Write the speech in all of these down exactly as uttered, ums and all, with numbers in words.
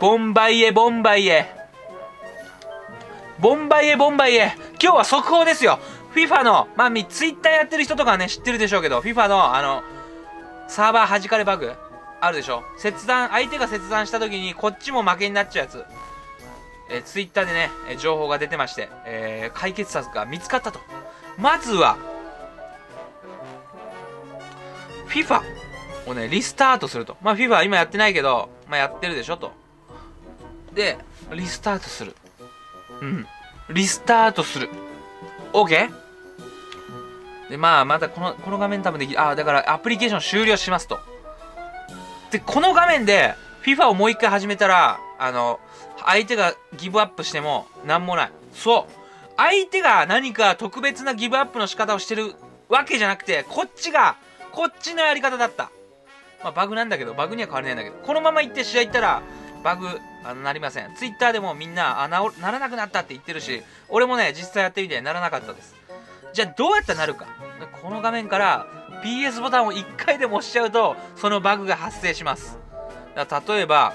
ボンバイエボンバイエボンバイエボンバイエ、今日は速報ですよ。 FIFA の、まあ、ツイッターやってる人とかね、知ってるでしょうけど、 FIFA のあのサーバー弾かれバグあるでしょ。切断、相手が切断した時にこっちも負けになっちゃうやつ、えー、ツイッターでね、えー、情報が出てまして、えー、解決策が見つかったと。まずは FIFA をねリスタートすると。まあ FIFA は今やってないけど、まあ、やってるでしょと。でリスタートする、うんリスタートする OK で、まあまたこのこの画面多分でき、ああだからアプリケーション終了しますと。でこの画面で FIFA をもう一回始めたら、あの相手がギブアップしても何もない。そう、相手が何か特別なギブアップの仕方をしてるわけじゃなくて、こっちがこっちのやり方だった、まあ、バグなんだけど、バグには変わりないんだけど、このまま行って試合行ったらバグあのなりません。ツイッターでもみんなあ な, ならなくなったって言ってるし、俺もね実際やってみてならなかったです。じゃあどうやったらなるか。この画面から ピーエス ボタンをいっかいでも押しちゃうとそのバグが発生します。だから例えば、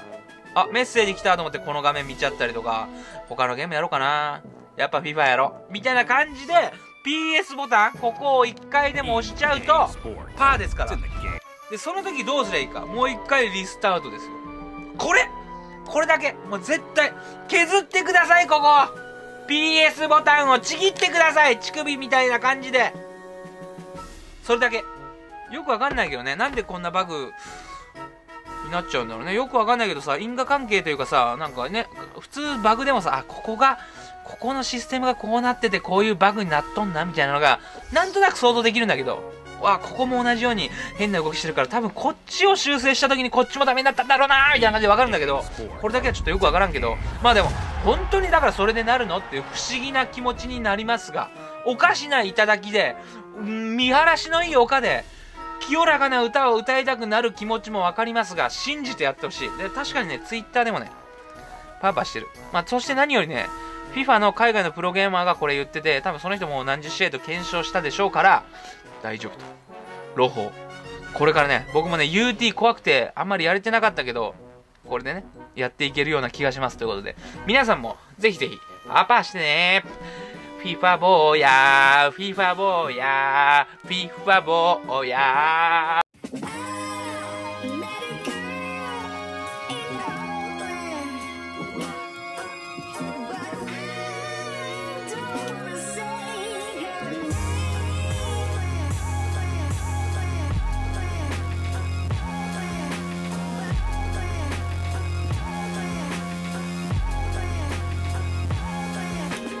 あメッセージ来たと思ってこの画面見ちゃったりとか、他のゲームやろうかな、やっぱ FIFA やろみたいな感じで ピーエス ボタンここをいっかいでも押しちゃうとパーですから。でその時どうすりゃいいか、もういっかいリスタートですよ。これこれだけ、もう絶対削ってください。ここ ピーエス ボタンをちぎってください、乳首みたいな感じで。それだけ。よくわかんないけどね、なんでこんなバグになっちゃうんだろうね。よくわかんないけどさ、因果関係というかさ、なんかね普通バグでもさ、あここがここのシステムがこうなっててこういうバグになっとんなみたいなのがなんとなく想像できるんだけど、わここも同じように変な動きしてるから多分こっちを修正した時にこっちもダメになったんだろうなーみたいな感じで分かるんだけど、これだけはちょっとよく分からんけど、まあでも本当にだからそれでなるのっていう不思議な気持ちになりますが、おかしな頂きで見晴らしのいい丘で清らかな歌を歌いたくなる気持ちも分かりますが、信じてやってほしい。で確かにねツイッターでもねパーパーしてる。まあそして何よりね、FIFA の海外のプロゲーマーがこれ言ってて、多分その人も何十試合と検証したでしょうから大丈夫と。朗報、これからね僕もね ユーティー 怖くてあんまりやれてなかったけど、これでねやっていけるような気がしますということで、皆さんもぜひぜひパーパーしてね。 FIFA ボーヤー FIFA ボーヤー FIFA ボーヤー。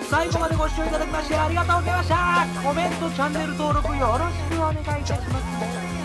最後までご視聴いただきましてありがとうございました。コメント、チャンネル登録よろしくお願いいたします。